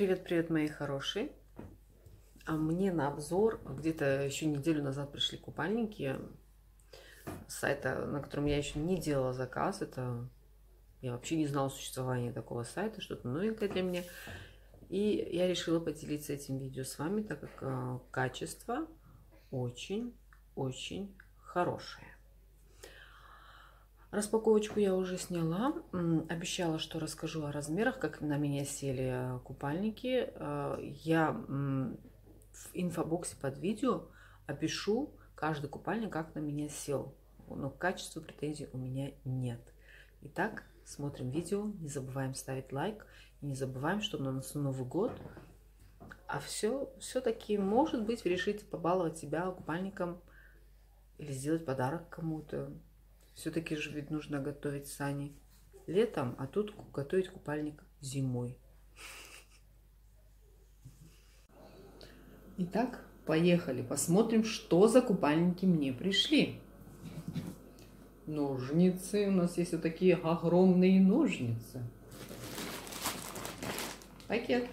Привет, мои хорошие. А мне на обзор где-то еще неделю назад пришли купальники с сайта, на котором я еще не делала заказ. Это я вообще не знала существования такого сайта, что-то новенькое для меня. И я решила поделиться этим видео с вами, так как качество очень-очень хорошее. Распаковочку я уже сняла, обещала, что расскажу о размерах, как на меня сели купальники. Я в инфобоксе под видео опишу каждый купальник, как на меня сел, но к качеству претензий у меня нет. Итак, смотрим видео, не забываем ставить лайк, не забываем, что у нас Новый год, а все-таки, может быть, вы решите побаловать себя купальником или сделать подарок кому-то. Все-таки же ведь нужно готовить сани летом, а тут готовить купальник зимой. Итак, поехали. Посмотрим, что за купальники мне пришли. Ножницы. У нас есть вот такие огромные ножницы. Пакет.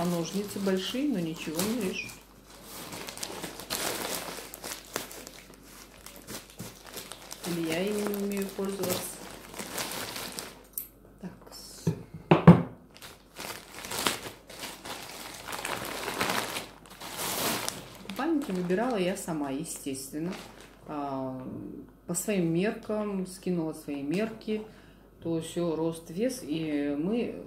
А ножницы большие, но ничего не режут. Или я ими не умею пользоваться. Так. Купальники выбирала я сама, естественно. По своим меркам, скинула свои мерки. То все, рост, вес, и мы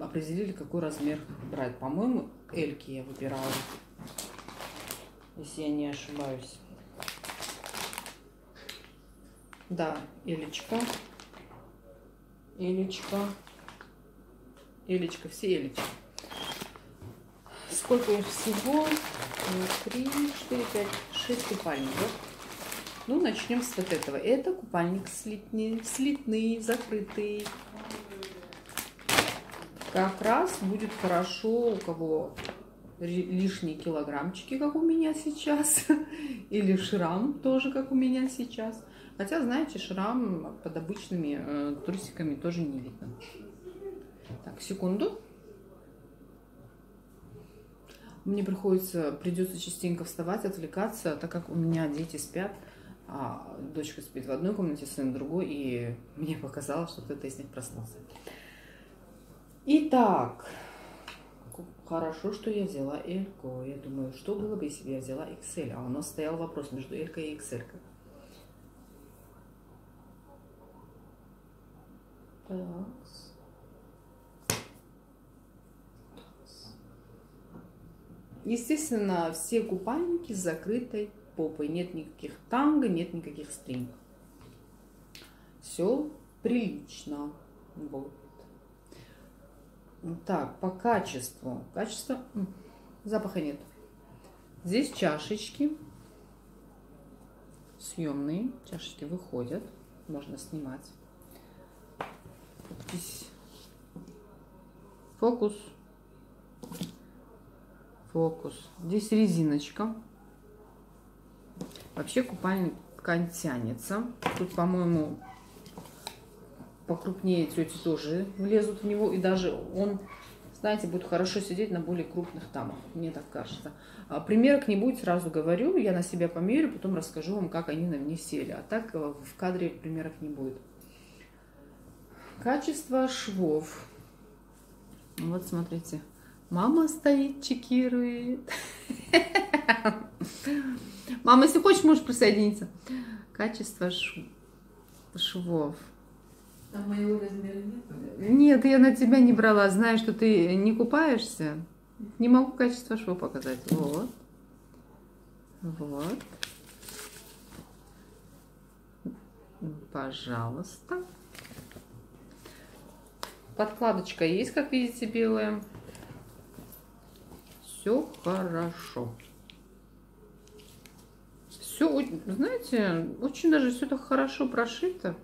определили, какой размер брать. По-моему, эльки я выбирала, если я не ошибаюсь. Да, элечка, все элечки. Сколько их всего? 3, 4, 5, 6 купальников. Ну, начнем с вот этого. Это купальник слитный, закрытый. Как раз будет хорошо, у кого лишние килограммчики, как у меня сейчас, или шрам тоже, как у меня сейчас. Хотя, знаете, шрам под обычными трусиками тоже не видно. Так, секунду. Мне придется частенько вставать, отвлекаться, так как у меня дети спят. А дочка спит в одной комнате, сын в другой, и мне показалось, что кто-то из них проснулся. Итак, хорошо, что я взяла эльку. Я думаю, что было бы, если бы я взяла XL. А у нас стоял вопрос между элькой и XL. Так. Естественно, все купальники с закрытой попой. Нет никаких танго, нет никаких стринг. Все прилично. Вот. Так, по качеству. Качество... Запаха нет. Здесь чашечки. Съемные. Чашечки выходят. Можно снимать. Подпись. Фокус. Фокус. Здесь резиночка. Вообще купальник ткань тянется. Тут, по-моему... покрупнее тети тоже влезут в него, и даже он, знаете, будет хорошо сидеть на более крупных тамах, мне так кажется. Примерок не будет, сразу говорю, я на себя померю, потом расскажу вам, как они на мне сели, а так в кадре примерок не будет. Качество швов. Вот смотрите, мама стоит, чекирует. Мама, если хочешь, можешь присоединиться. Качество швов. А моего размера нет? Нет, я на тебя не брала. Знаю, что ты не купаешься. Не могу качество шва показать. Вот. Вот. Пожалуйста. Подкладочка есть, как видите, белая. Все хорошо. Все, знаете, очень даже все так хорошо прошито.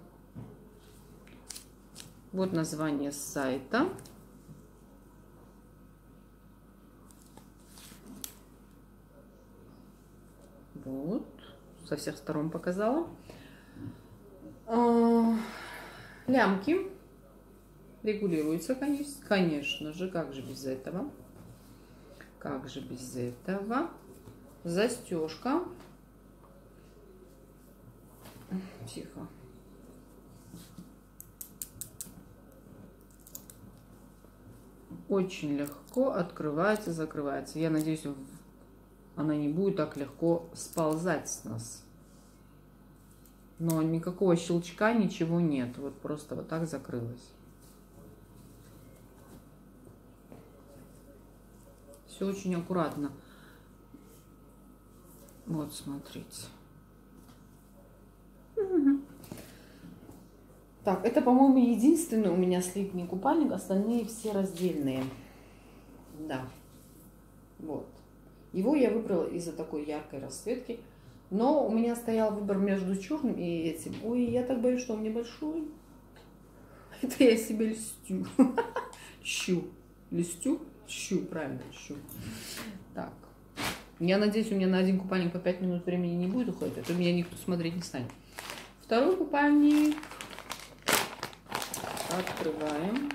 Вот название сайта. Вот. Со всех сторон показала. Лямки регулируются, конечно же, как же без этого? Как же без этого? Застежка. Тихо. Очень легко открывается, закрывается. Я надеюсь, она не будет так легко сползать с нас. Но никакого щелчка, ничего нет. Вот просто вот так закрылась. Все очень аккуратно. Вот, смотрите. Угу. Так, это, по-моему, единственный у меня слитный купальник. Остальные все раздельные. Да. Вот. Его я выбрала из-за такой яркой расцветки. Но у меня стоял выбор между черным и этим. Ой, я так боюсь, что он небольшой. Это я себе льстю. Щу. Льстю? Щу, правильно, щу. Так. Я надеюсь, у меня на один купальник по 5 минут времени не будет уходить. А то меня никто смотреть не станет. Второй купальник. Открываем.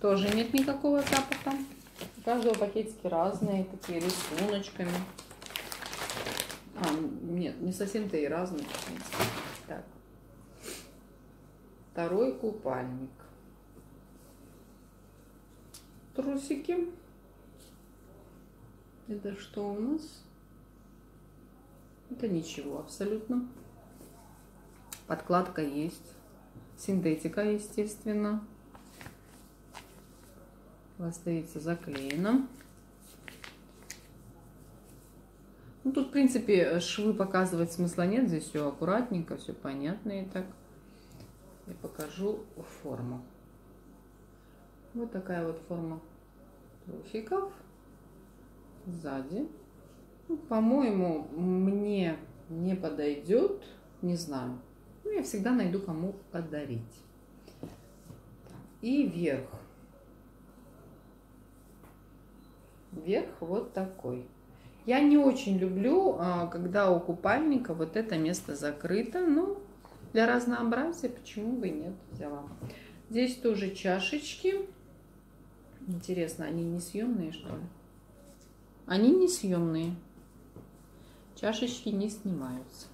Тоже нет никакого запаха. У каждого пакетики разные, такие рисуночками. А, нет, не совсем-то и разные. Так. Второй купальник. Трусики. Это что у нас? Это ничего абсолютно. Подкладка есть. Синтетика, естественно. Пластовица заклеена. Ну, тут, в принципе, швы показывать смысла нет. Здесь все аккуратненько, все понятно. Итак, я покажу форму. Вот такая вот форма трусиков. Сзади. Ну, по-моему, мне не подойдет. Не знаю. Ну, я всегда найду, кому подарить. И верх. Верх вот такой. Я не очень люблю, когда у купальника вот это место закрыто. Но для разнообразия почему бы и нет, взяла. Здесь тоже чашечки. Интересно, они не съемные, что ли? Они не съемные. Чашечки не снимаются.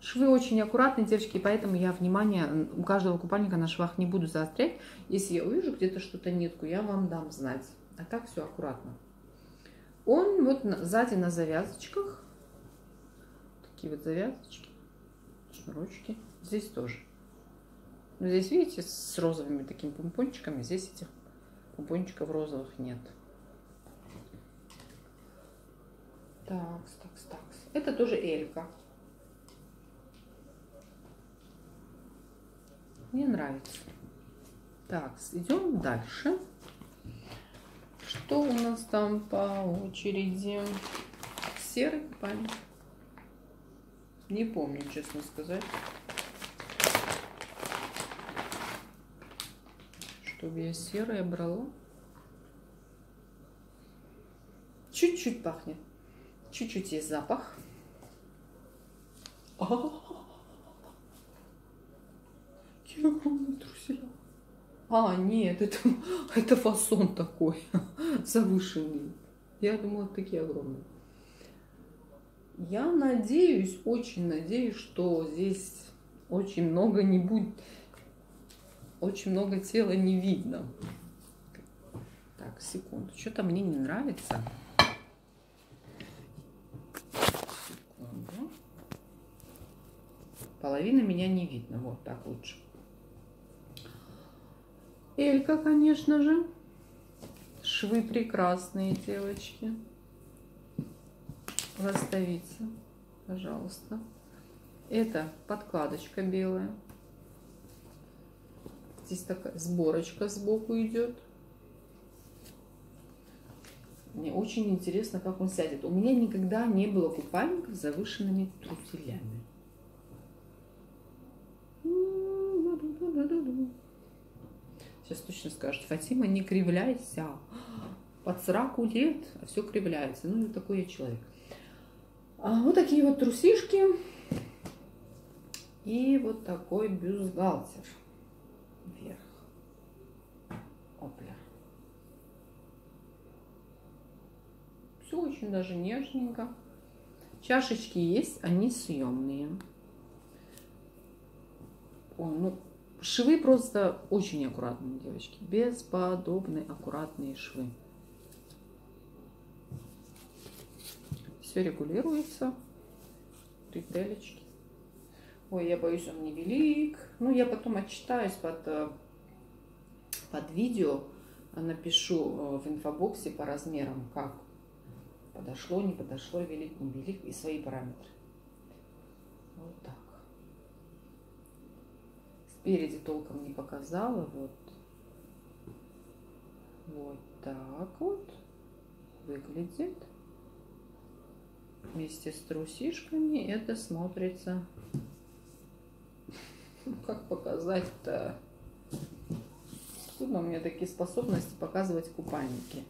Швы очень аккуратные, девочки, поэтому я внимание у каждого купальника на швах не буду заострять. Если я увижу где-то что-то нитку, я вам дам знать. А так все аккуратно. Он вот сзади на завязочках. Такие вот завязочки, шнурочки. Здесь тоже. Но здесь, видите, с розовыми такими помпончиками. Здесь этих помпончиков розовых нет. Такс, такс, такс. Это тоже элька. Мне нравится. Так, идем дальше. Что у нас там по очереди? Серый купальник. Не помню, честно сказать. Чтобы я серое брала. Чуть-чуть пахнет. Чуть-чуть есть запах. Труселя. А, нет, это фасон такой завышенный. Я думала, такие огромные. Я надеюсь, очень надеюсь, что здесь очень много не будет, очень много тела не видно. Так, секунду, что-то мне не нравится. Секунду. Половина меня не видно, вот так лучше. Элька, конечно же. Швы прекрасные, девочки. Расставите, пожалуйста. Это подкладочка белая. Здесь такая сборочка сбоку идет. Мне очень интересно, как он сядет. У меня никогда не было купальников с завышенными труселями. Сейчас точно скажут, Фатима, не кривляйся. Под 40 лет все кривляется. Ну, такой я человек. А вот такие вот трусишки. И вот такой бюстгальтер вверх. Опля. Все очень даже нежненько. Чашечки есть, они съемные. О, ну, швы просто очень аккуратные, девочки. Бесподобные аккуратные швы. Все регулируется. Бретелечки. Ой, я боюсь, он невелик. Ну, я потом отчитаюсь под видео. Напишу в инфобоксе по размерам, как подошло, не подошло, велик, не велик. И свои параметры. Вот так. Спереди толком не показала. Вот. Вот так вот выглядит. Вместе с трусишками это смотрится. Ну, как показать-то? Откуда у меня такие способности показывать купальники?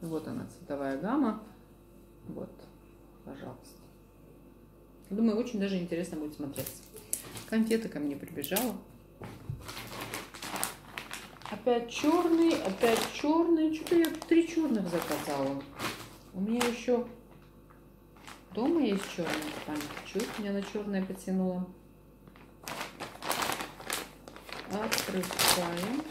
Вот она, цветовая гамма. Вот, пожалуйста. Думаю, очень даже интересно будет смотреться. Конфета ко мне прибежала. Опять черный, опять черный. Что-то я 3 черных заказала. У меня еще дома есть черный купальник. Чуть меня на черное потянуло. Открываем.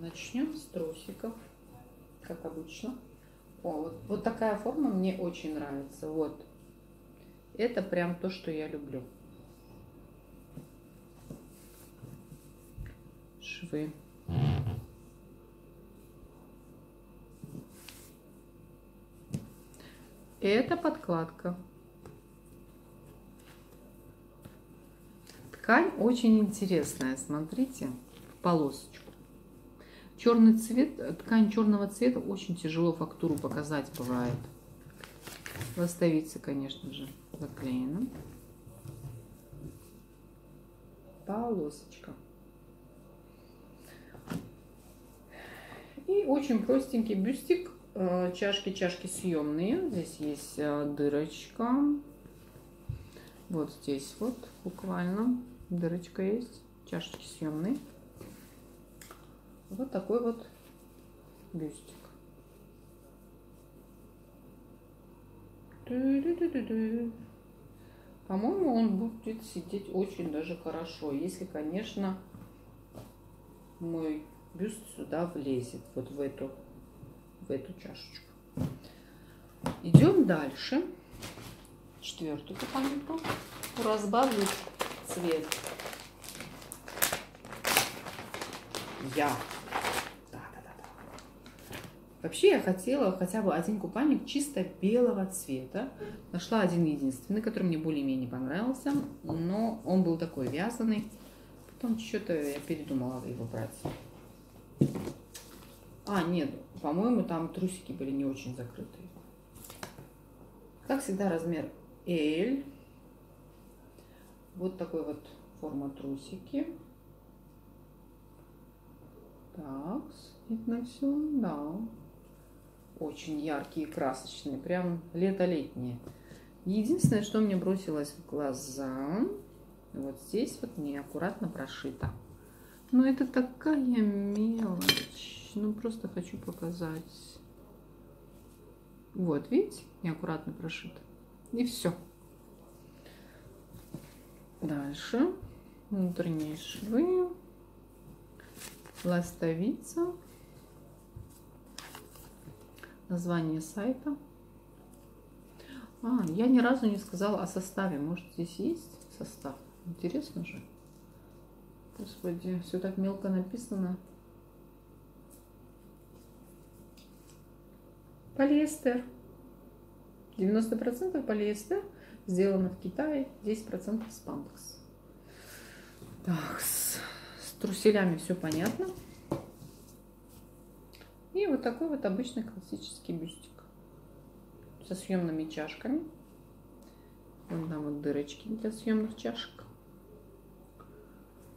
Начнем с трусиков, как обычно. О, вот такая форма мне очень нравится. Вот. Это прям то, что я люблю. Швы. Это подкладка. Ткань очень интересная, смотрите, в полосочку. Черный цвет, ткань черного цвета очень тяжело фактуру показать бывает. Ластовица, конечно же, заклеена. Полосочка. И очень простенький бюстик. Чашки съемные. Здесь есть дырочка. Вот здесь вот буквально дырочка есть. Чашечки съемные. Вот такой вот бюстик. По-моему, он будет сидеть очень даже хорошо, если, конечно, мой бюст сюда влезет, вот в эту чашечку. Идем дальше. 4-й купальник. Разбавлю цвет. Я. Вообще я хотела хотя бы один купальник чисто белого цвета. Нашла один единственный, который мне более-менее понравился, но он был такой вязаный. Потом что-то я передумала его брать. А, нет, по-моему, там трусики были не очень закрытые. Как всегда, размер L. Вот такой вот форма трусики. Так, видно все, да. Очень яркие, красочные, прям лето-летние. Единственное, что мне бросилось в глаза, вот здесь вот неаккуратно прошито. Но это такая мелочь. Ну, просто хочу показать. Вот, видите, неаккуратно прошито. И все. Дальше. Внутренние швы. Ластовица. Название сайта. А, я ни разу не сказала о составе. Может, здесь есть состав? Интересно же. Господи, все так мелко написано. Полиэстер. 90% полиэстер. Сделано в Китае. 10% спандекс. Так, с труселями все понятно. И вот такой вот обычный классический бюстик со съемными чашками. Вон там вот дырочки для съемных чашек.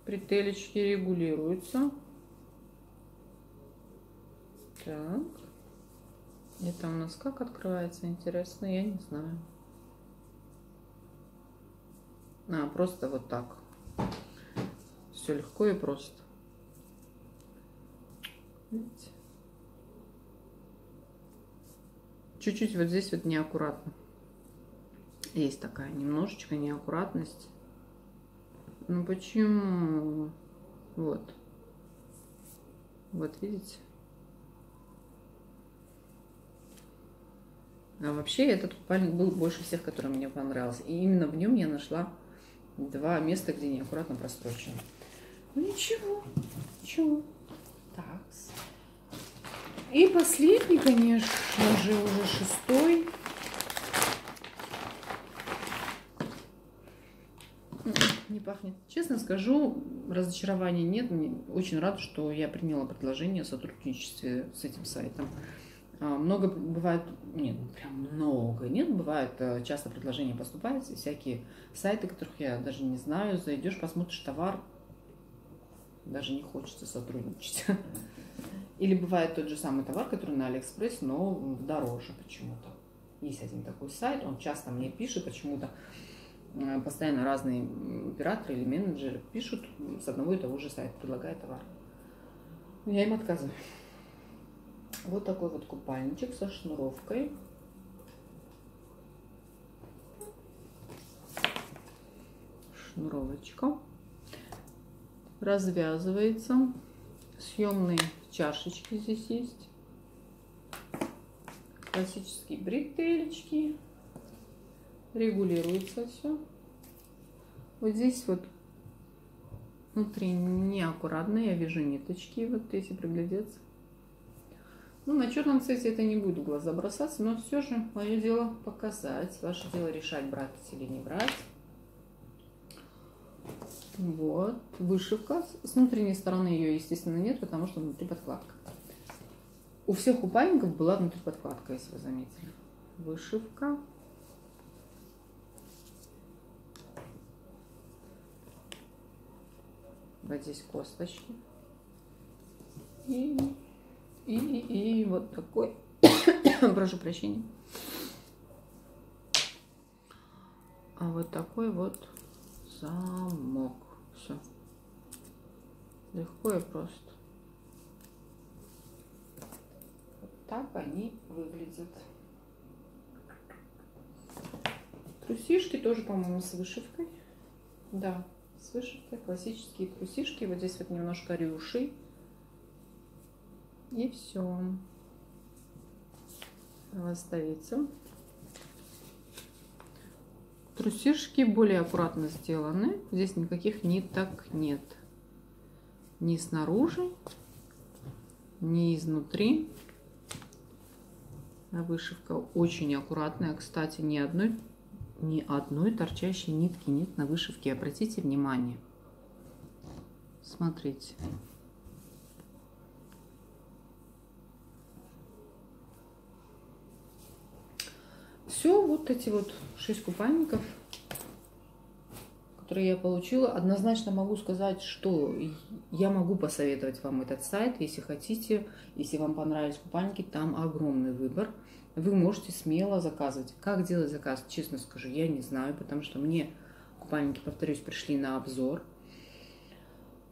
Бретелечки регулируются. Так. Это у нас как открывается, интересно, я не знаю. А, просто вот так. Все легко и просто. Видите? Чуть-чуть вот здесь вот неаккуратно. Есть такая немножечко неаккуратность. Ну почему? Вот. Вот видите? А вообще этот купальник был больше всех, который мне понравился. И именно в нем я нашла два места, где неаккуратно прострочено. Ну ничего, ничего. Так. И последний, конечно же, уже шестой. Не пахнет. Честно скажу, разочарования нет. Мне очень рада, что я приняла предложение о сотрудничестве с этим сайтом. Много бывает, нет, прям много, нет, бывает, часто предложения поступают, всякие сайты, которых я даже не знаю, зайдешь, посмотришь товар, даже не хочется сотрудничать. Или бывает тот же самый товар, который на Алиэкспресс, но дороже почему-то. Есть один такой сайт, он часто мне пишет, почему-то постоянно разные операторы или менеджеры пишут с одного и того же сайта, предлагая товар. Я им отказываю. Вот такой вот купальничек со шнуровкой. Шнуровочка. Развязывается. Съемные чашечки здесь есть. Классические бретельки. Регулируется все. Вот здесь вот внутри неаккуратно. Я вижу ниточки, вот если приглядеться. Ну, на черном цвете это не буду в глаза бросаться, но все же мое дело показать. Ваше дело решать, брать или не брать. Вот. Вышивка. С внутренней стороны ее, естественно, нет, потому что внутри подкладка. У всех купальников была внутри подкладка, если вы заметили. Вышивка. Вот здесь косточки. И вот такой, прошу прощения, а вот такой вот замок. Все легко и просто. Вот так они выглядят. Трусишки тоже, по-моему, с вышивкой. Да, с вышивкой, классические трусишки. Вот здесь вот немножко рюши. И все. Восставится. Трусишки более аккуратно сделаны. Здесь никаких ниток нет. Ни снаружи, ни изнутри. Вышивка очень аккуратная. Кстати, ни одной торчащей нитки нет на вышивке. Обратите внимание. Смотрите. Все, вот эти вот 6 купальников, которые я получила. Однозначно могу сказать, что я могу посоветовать вам этот сайт, если хотите. Если вам понравились купальники, там огромный выбор. Вы можете смело заказывать. Как делать заказ, честно скажу, я не знаю, потому что мне купальники, повторюсь, пришли на обзор.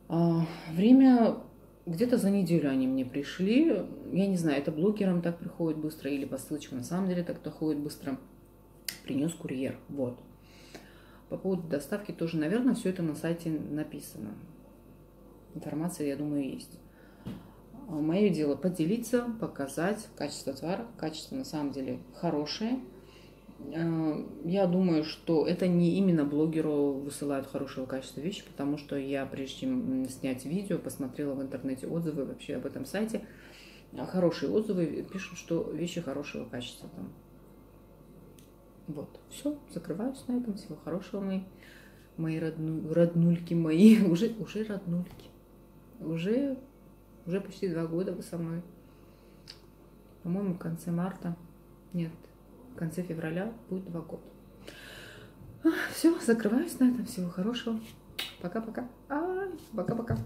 Время... Где-то за неделю они мне пришли. Я не знаю, это блогерам так приходит быстро или по ссылочкам. На самом деле так доходит быстро. Принес курьер. Вот. По поводу доставки тоже, наверное, все это на сайте написано. Информация, я думаю, есть. Мое дело поделиться, показать. Качество товара. Качество на самом деле хорошее. Я думаю, что это не именно блогеру высылают хорошего качества вещи, потому что я, прежде чем снять видео, посмотрела в интернете отзывы вообще об этом сайте. Хорошие отзывы пишут, что вещи хорошего качества там. Вот, все, закрываюсь на этом. Всего хорошего, мои роднульки мои. Уже роднульки. Уже почти 2 года вы со мной. По-моему, в конце марта. Нет. В конце февраля будет 2 года. Все, закрываюсь на этом. Всего хорошего. Пока-пока. Пока-пока.